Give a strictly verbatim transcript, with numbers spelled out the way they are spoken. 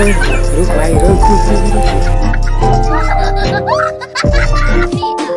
Look, look, look, look, look.